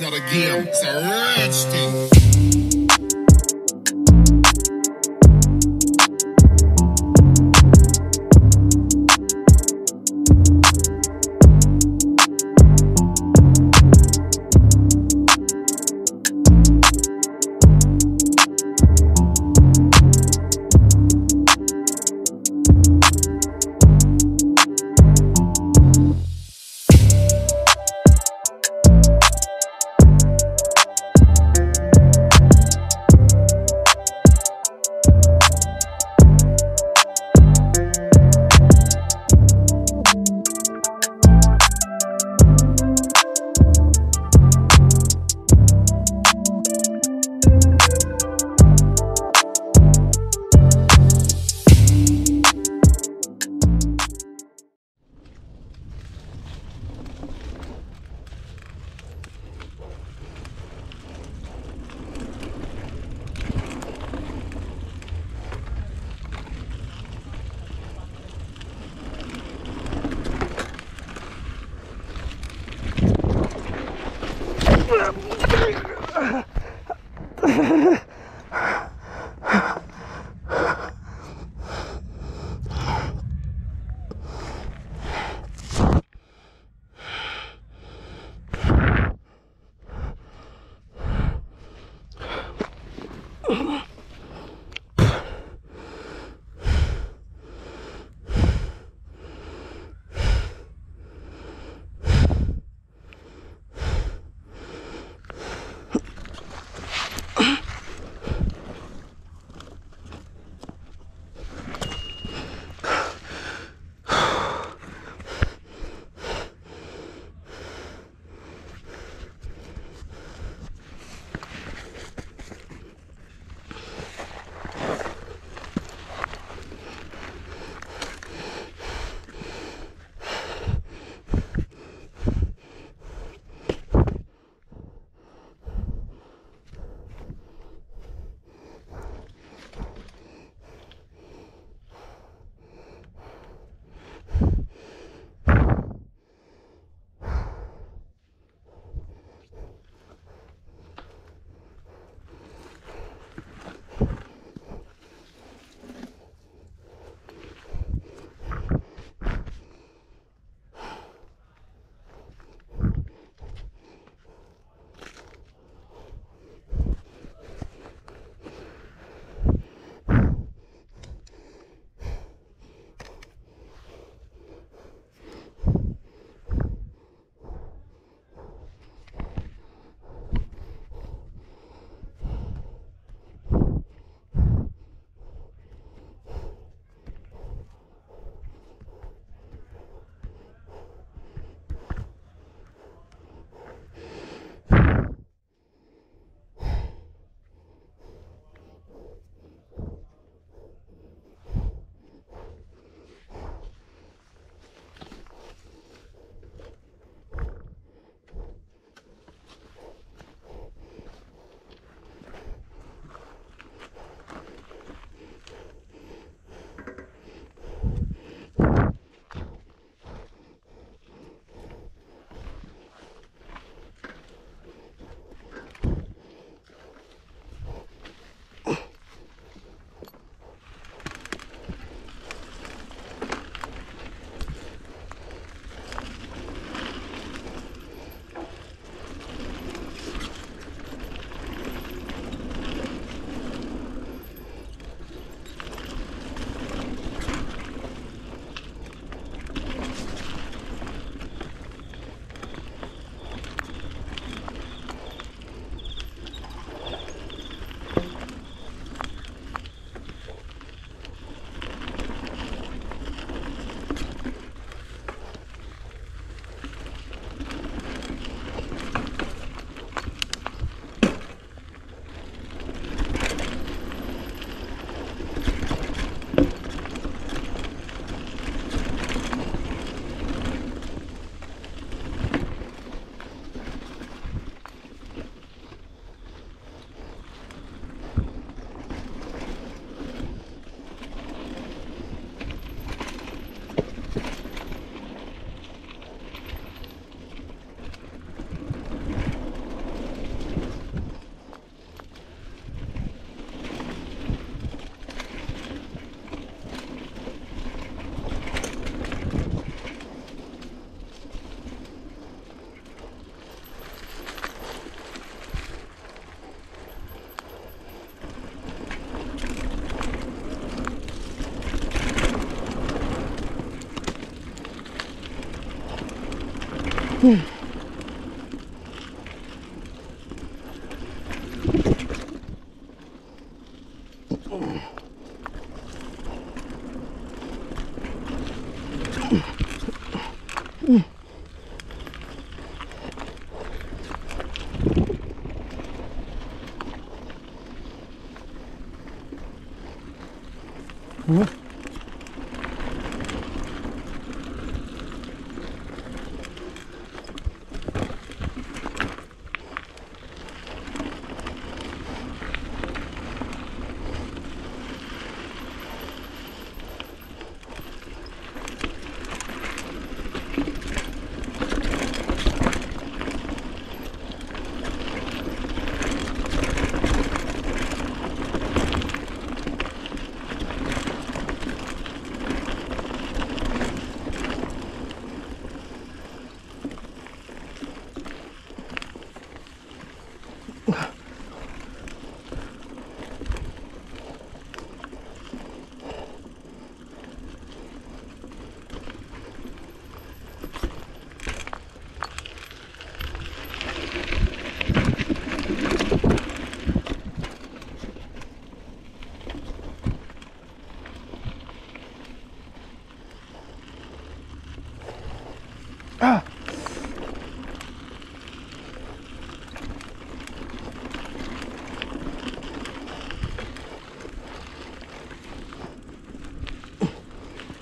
It's not a game, it's a rage thing.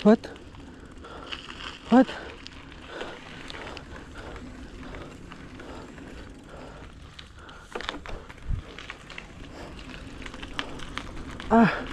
What? Ah.